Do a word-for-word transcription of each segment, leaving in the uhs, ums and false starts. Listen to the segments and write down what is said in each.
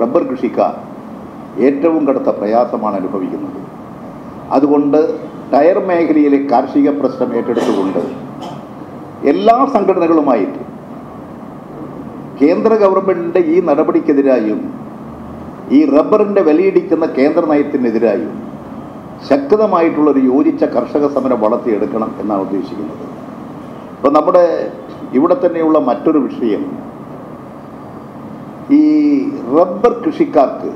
Rubber കൃഷിക്കാർ ഏറ്റവും കടുത്ത പ്രയാസമാണ് അനുഭവിക്കുന്നത്. അതുകൊണ്ട് ടയർ മേഖലയിലെ കാർഷിക പ്രശ്നം ഏറ്റെടുത്തുകൊണ്ട് എല്ലാ സംഘടനകളുമായിട്ട് കേന്ദ്ര ഗവൺമെൻറ്റിൻ്റെ ഈ നടപടിക്കെതിരായും ഈ റബ്ബറിൻ്റെ വിലയിടിക്കുന്ന കേന്ദ്ര നയത്തിനെതിരായും ശക്തമായിട്ടുള്ളൊരു യോജിച്ച കർഷക സമരം വളർത്തിയെടുക്കണം എന്നാണ് ഉദ്ദേശിക്കുന്നത്. ഇപ്പം നമ്മുടെ ഇവിടെ തന്നെയുള്ള മറ്റൊരു വിഷയം, ഈ റബ്ബർ കൃഷിക്കാർക്ക്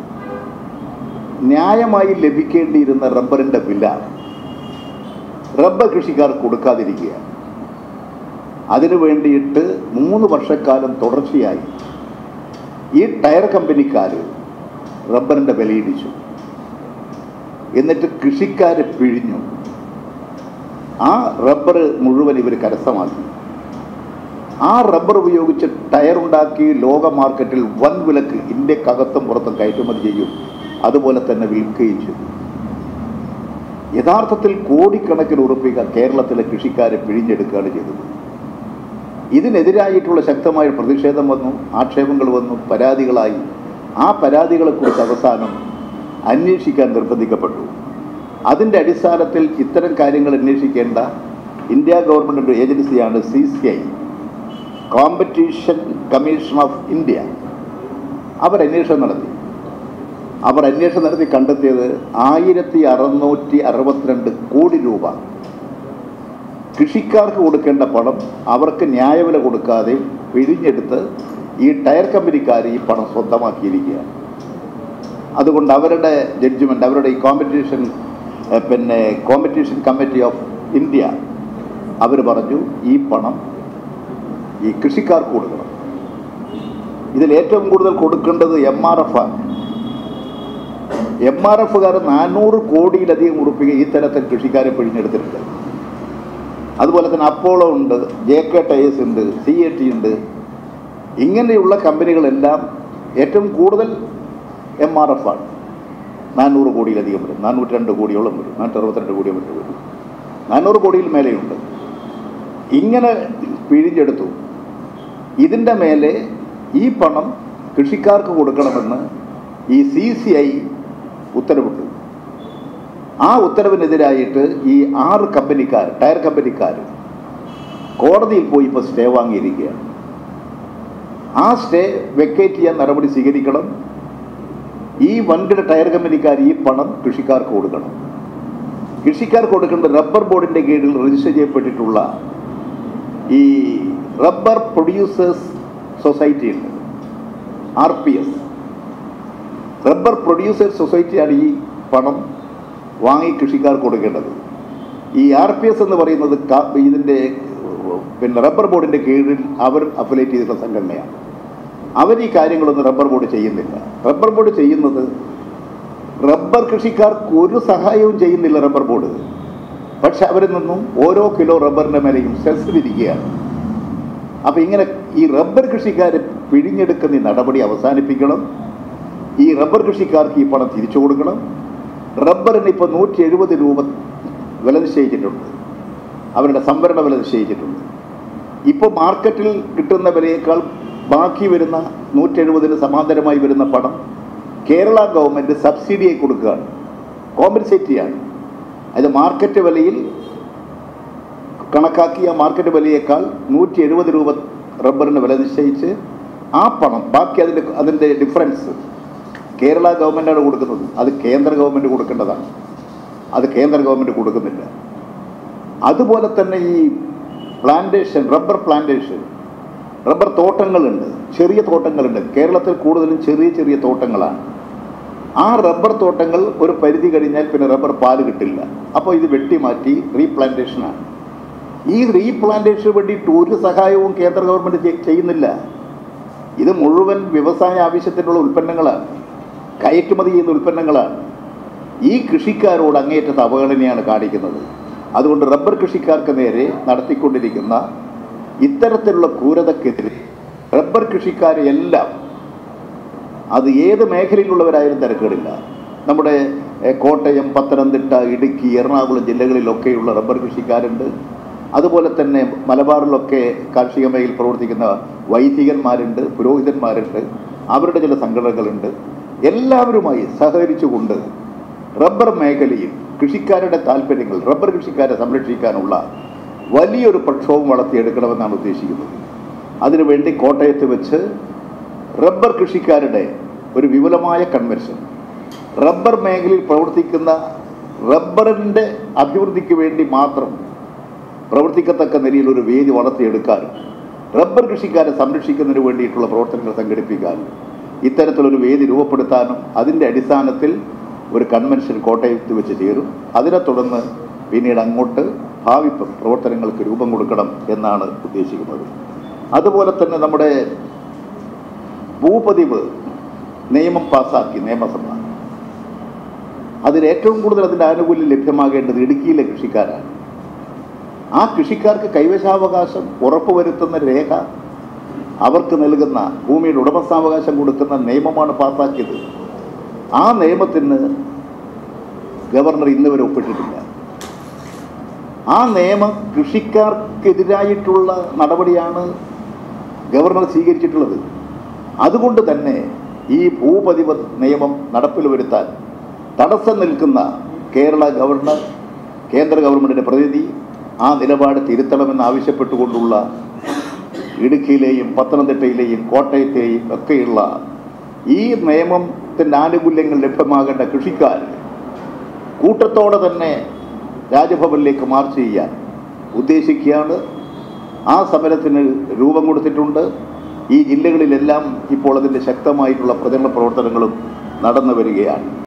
ന്യായമായി ലഭിക്കേണ്ടിയിരുന്ന റബ്ബറിൻ്റെ വില റബ്ബർ കൃഷിക്കാർ കൊടുക്കാതിരിക്കുക. അതിനു വേണ്ടിയിട്ട് മൂന്ന് വർഷക്കാലം തുടർച്ചയായി ഈ ടയർ കമ്പനിക്കാർ റബ്ബറിൻ്റെ വിലയിടിച്ചു. എന്നിട്ട് കൃഷിക്കാർ പിഴിഞ്ഞു ആ റബ്ബർ മുഴുവൻ ഇവർ കരസ്ഥമാക്കി. ആ റബ്ബർ ഉപയോഗിച്ച് ടയറുണ്ടാക്കി ലോക മാർക്കറ്റിൽ വൻ വിലക്ക് ഇന്ത്യക്കകത്തും പുറത്തും കയറ്റുമതി ചെയ്യും, അതുപോലെ തന്നെ വിൽക്കുകയും ചെയ്തു. യഥാർത്ഥത്തിൽ കോടിക്കണക്കിന് ഉറപ്പിക്കുക കേരളത്തിലെ കൃഷിക്കാരെ പിഴിഞ്ഞെടുക്കുകയാണ് ചെയ്തത്. ഇതിനെതിരായിട്ടുള്ള ശക്തമായ പ്രതിഷേധം വന്നു, ആക്ഷേപങ്ങൾ വന്നു, പരാതികളായി. ആ പരാതികളെക്കുറിച്ച് അവസാനം അന്വേഷിക്കാൻ നിർബന്ധിക്കപ്പെട്ടു. അതിൻ്റെ അടിസ്ഥാനത്തിൽ ഇത്തരം കാര്യങ്ങൾ അന്വേഷിക്കേണ്ട ഇന്ത്യ ഗവൺമെൻറ്റിൻ്റെ ഏജൻസിയാണ് C C I, competition commission of India. അവർ അന്വേഷണം നടത്തി അവർ അന്വേഷണം നടത്തി കണ്ടെത്തിയത് ആയിരത്തി അറുന്നൂറ്റി അറുപത്തിരണ്ട് കോടി രൂപ കൃഷിക്കാർക്ക് കൊടുക്കേണ്ട പണം അവർക്ക് ന്യായവില കൊടുക്കാതെ പിഴിഞ്ഞെടുത്ത് ഈ ടയർ കമ്പനിക്കാർ ഈ പണം സ്വന്തമാക്കിയിരിക്കുകയാണ്. അതുകൊണ്ട് അവരുടെ ജഡ്ജ്മെൻ്റ്, അവരുടെ ഈ കോമ്പറ്റീഷൻ പിന്നെ കോമ്പറ്റീഷൻ കമ്മിറ്റി ഓഫ് ഇന്ത്യ അവർ പറഞ്ഞു ഈ പണം ഈ കൃഷിക്കാർക്ക് കൊടുക്കണം. ഇതിൽ ഏറ്റവും കൂടുതൽ കൊടുക്കേണ്ടത് എം ആർ എഫ് ആണ്. എം ആർ എഫുകാർ നാനൂറ് കോടിയിലധികം ഉറപ്പിക്കുക ഈ തരത്തിൽ കൃഷിക്കാരെ പിഴിഞ്ഞെടുത്തിട്ടുണ്ട്. അതുപോലെ തന്നെ അപ്പോളോ ഉണ്ട്, ജെ കെ ടയേഴ്സ് ഉണ്ട്, സി എ ടി ഉണ്ട്. ഇങ്ങനെയുള്ള കമ്പനികളെല്ലാം ഏറ്റവും കൂടുതൽ എം ആർ എഫ് ആണ്. നാനൂറ് കോടിയിലധികം വരും, നാനൂറ്റി രണ്ട് കോടിയോളം വരും, നാനൂറ്റി അറുപത്തിരണ്ട് കോടിയും മറ്റും വരും, നാനൂറ് കോടിയിൽ മേലെയുണ്ട്. ഇങ്ങനെ പിഴിഞ്ഞെടുത്തു. ഇതിൻ്റെ മേലെ ഈ പണം കൃഷിക്കാർക്ക് കൊടുക്കണമെന്ന് ഈ സി സി ഐ ഉത്തരവിട്ടു. ആ ഉത്തരവിനെതിരായിട്ട് ഈ ആറ് കമ്പനിക്കാർ, ടയർ കമ്പനിക്കാർ കോടതിയിൽ പോയി ഇപ്പോൾ സ്റ്റേ വാങ്ങിയിരിക്കുകയാണ്. ആ സ്റ്റേ വെക്കേറ്റ് ചെയ്യാൻ നടപടി സ്വീകരിക്കണം. ഈ വൻകിട ടയർ കമ്പനിക്കാർ ഈ പണം കൃഷിക്കാർക്ക് കൊടുക്കണം. കൃഷിക്കാർക്ക് കൊടുക്കേണ്ട റബ്ബർ ബോർഡിൻ്റെ കീഴിൽ രജിസ്റ്റർ ചെയ്യപ്പെട്ടിട്ടുള്ള ഈ റബ്ബർ പ്രൊഡ്യൂസേഴ്സ് സൊസൈറ്റി ഉണ്ട്, R P S. Rubber producers സൊസൈറ്റിയാണ് ഈ പണം വാങ്ങി കൃഷിക്കാർക്ക് കൊടുക്കേണ്ടത്. ഈ ആർ പി എസ് എന്ന് പറയുന്നത് ഇതിൻ്റെ പിന്നെ റബ്ബർ ബോർഡിൻ്റെ കീഴിൽ അവർ അഫിലേറ്റ് ചെയ്തിട്ടുള്ള സംഘടനയാണ്. അവർ ഈ കാര്യങ്ങളൊന്നും റബ്ബർ ബോർഡ് ചെയ്യുന്നില്ല. റബ്ബർ ബോർഡ് ചെയ്യുന്നത് റബ്ബർ കൃഷിക്കാർക്ക് ഒരു സഹായവും ചെയ്യുന്നില്ല റബ്ബർ ബോർഡ്. പക്ഷെ അവരിൽ നിന്നും ഓരോ കിലോ റബ്ബറിൻ്റെ മേലെയും സെസ് വിധിക്കുകയാണ്. അപ്പോൾ ഇങ്ങനെ ഈ റബ്ബർ കൃഷിക്കാർ പിഴിഞ്ഞെടുക്കുന്ന ഈ നടപടി അവസാനിപ്പിക്കണം. ഈ റബ്ബർ കൃഷിക്കാർക്ക് ഈ പണം തിരിച്ചു കൊടുക്കണം. റബ്ബറിന് ഇപ്പോൾ നൂറ്റി എഴുപത് രൂപ വില നിശ്ചയിച്ചിട്ടുണ്ട്, അവരുടെ സംഭരണ വില നിശ്ചയിച്ചിട്ടുണ്ട്. ഇപ്പോൾ മാർക്കറ്റിൽ കിട്ടുന്ന വിലയേക്കാൾ ബാക്കി വരുന്ന നൂറ്റി എഴുപതിന് സമാന്തരമായി വരുന്ന പണം കേരള ഗവൺമെൻറ് സബ്സിഡിയായി കൊടുക്കുകയാണ്, കോമ്പൻസേറ്റ് ചെയ്യാണ്. അത് മാർക്കറ്റ് വിലയിൽ കണക്കാക്കിയ മാർക്കറ്റ് വിലയേക്കാൾ നൂറ്റി എഴുപത് രൂപ റബ്ബറിന് വില നിശ്ചയിച്ച് ആ പണം ബാക്കി അതിൻ്റെ അതിൻ്റെ ഡിഫറൻസ് കേരള ഗവൺമെൻറ്റാണ് കൊടുക്കുന്നത്. അത് കേന്ദ്ര ഗവൺമെൻറ് കൊടുക്കേണ്ടതാണ്, അത് കേന്ദ്ര ഗവൺമെൻറ് കൊടുക്കുന്നില്ല. അതുപോലെ തന്നെ ഈ പ്ലാന്റേഷൻ, റബ്ബർ പ്ലാന്റേഷൻ, റബ്ബർ തോട്ടങ്ങളുണ്ട്, ചെറിയ തോട്ടങ്ങളുണ്ട്. കേരളത്തിൽ കൂടുതലും ചെറിയ ചെറിയ തോട്ടങ്ങളാണ്. ആ റബ്ബർ തോട്ടങ്ങൾ ഒരു പരിധി കഴിഞ്ഞാൽ പിന്നെ റബ്ബർ പാല് കിട്ടില്ല. അപ്പോൾ ഇത് വെട്ടിമാറ്റി റീപ്ലാന്റേഷനാണ്. ഈ റീപ്ലാന്റേഷന് വേണ്ടിയിട്ട് ഒരു സഹായവും കേന്ദ്ര ഗവൺമെൻറ് ചെയ്യുന്നില്ല. ഇത് മുഴുവൻ വ്യവസായ ആവശ്യത്തിനുള്ള ഉൽപ്പന്നങ്ങളാണ്, കയറ്റുമതി ചെയ്യുന്ന ഉൽപ്പന്നങ്ങളാണ്. ഈ കൃഷിക്കാരോട് അങ്ങേയറ്റത്തെ അവഗണനയാണ് കാണിക്കുന്നത്. അതുകൊണ്ട് റബ്ബർ കൃഷിക്കാർക്ക് നേരെ നടത്തിക്കൊണ്ടിരിക്കുന്ന ഇത്തരത്തിലുള്ള ക്രൂരതക്കെതിരെ റബ്ബർ കൃഷിക്കാരെല്ലാം, അത് ഏത് മേഖലയിലുള്ളവരായാലും തിരക്കേടില്ല, നമ്മുടെ കോട്ടയം, പത്തനംതിട്ട, ഇടുക്കി, എറണാകുളം ജില്ലകളിലൊക്കെയുള്ള റബ്ബർ കൃഷിക്കാരുണ്ട്. അതുപോലെ തന്നെ മലബാറിലൊക്കെ കാർഷിക മേഖലയിൽ പ്രവർത്തിക്കുന്ന വൈദികന്മാരുണ്ട്, പുരോഹിതന്മാരുണ്ട്. അവരുടെ ചില സംഘടനകളുണ്ട്, എല്ലാവരുമായി സഹകരിച്ചുകൊണ്ട് റബ്ബർ മേഖലയിൽ കൃഷിക്കാരുടെ താൽപ്പര്യങ്ങൾ, റബ്ബർ കൃഷിക്കാരെ സംരക്ഷിക്കാനുള്ള വലിയൊരു പ്രക്ഷോഭം വളർത്തിയെടുക്കണമെന്നാണ് ഉദ്ദേശിക്കുന്നത്. അതിനുവേണ്ടി കോട്ടയത്ത് വെച്ച് റബ്ബർ കൃഷിക്കാരുടെ ഒരു വിപുലമായ കൺവെൻഷൻ, റബ്ബർ മേഖലയിൽ പ്രവർത്തിക്കുന്ന റബ്ബറിൻ്റെ അഭിവൃദ്ധിക്ക് വേണ്ടി മാത്രം പ്രവർത്തിക്കത്തക്ക നിലയിൽ ഒരു വേദി വളർത്തിയെടുക്കാനും റബ്ബർ കൃഷിക്കാരെ സംരക്ഷിക്കുന്നതിന് വേണ്ടിയിട്ടുള്ള പ്രവർത്തനങ്ങൾ സംഘടിപ്പിക്കാനും ഇത്തരത്തിലൊരു വേദി രൂപപ്പെടുത്താനും അതിൻ്റെ അടിസ്ഥാനത്തിൽ ഒരു കൺവെൻഷൻ കോട്ടയത്ത് വെച്ച് ചേരും. അതിനെ തുടർന്ന് പിന്നീട് അങ്ങോട്ട് ഭാവി പ്രവർത്തനങ്ങൾക്ക് രൂപം കൊടുക്കണം എന്നാണ് ഉദ്ദേശിക്കുന്നത്. അതുപോലെ തന്നെ നമ്മുടെ ഭൂപതിവ് നിയമം പാസാക്കി നിയമസഭ, അതിലേറ്റവും കൂടുതൽ അതിൻ്റെ ആനുകൂല്യം ലഭ്യമാകേണ്ടത് ഇടുക്കിയിലെ കൃഷിക്കാരാണ്. ആ കൃഷിക്കാർക്ക് കൈവശാവകാശം ഉറപ്പുവരുത്തുന്ന രേഖ, അവർക്ക് നൽകുന്ന ഭൂമിയുടെ ഉടമസ്ഥാവകാശം കൊടുക്കുന്ന നിയമമാണ് പാസാക്കിയത്. ആ നിയമത്തിന് ഗവർണർ ഇന്ന് വരെ ഒപ്പിട്ടിട്ടില്ല. ആ നിയമം കൃഷിക്കാർക്കെതിരായിട്ടുള്ള നടപടിയാണ് ഗവർണർ സ്വീകരിച്ചിട്ടുള്ളത്. അതുകൊണ്ട് തന്നെ ഈ ഭൂപതിവ് നിയമം നടപ്പിൽ വരുത്താൻ തടസ്സം നിൽക്കുന്ന കേരള ഗവർണർ, കേന്ദ്ര ഗവൺമെൻറ്റിൻ്റെ പ്രതിനിധി ആ നിലപാട് തിരുത്തണമെന്നാവശ്യപ്പെട്ടുകൊണ്ടുള്ള ഇടുക്കിയിലെയും പത്തനംതിട്ടയിലെയും കോട്ടയത്തെയും ഒക്കെയുള്ള ഈ നിയമത്തിൻ്റെ ആനുകൂല്യങ്ങൾ ലഭ്യമാകേണ്ട കൃഷിക്കാർ കൂട്ടത്തോടെ തന്നെ രാജ്ഭവനിലേക്ക് മാർച്ച് ചെയ്യാൻ ഉദ്ദേശിക്കുകയാണ്. ആ സമരത്തിന് രൂപം കൊടുത്തിട്ടുണ്ട്. ഈ ജില്ലകളിലെല്ലാം ഇപ്പോൾ അതിൻ്റെ ശക്തമായിട്ടുള്ള പ്രചരണ പ്രവർത്തനങ്ങളും നടന്നു വരികയാണ്.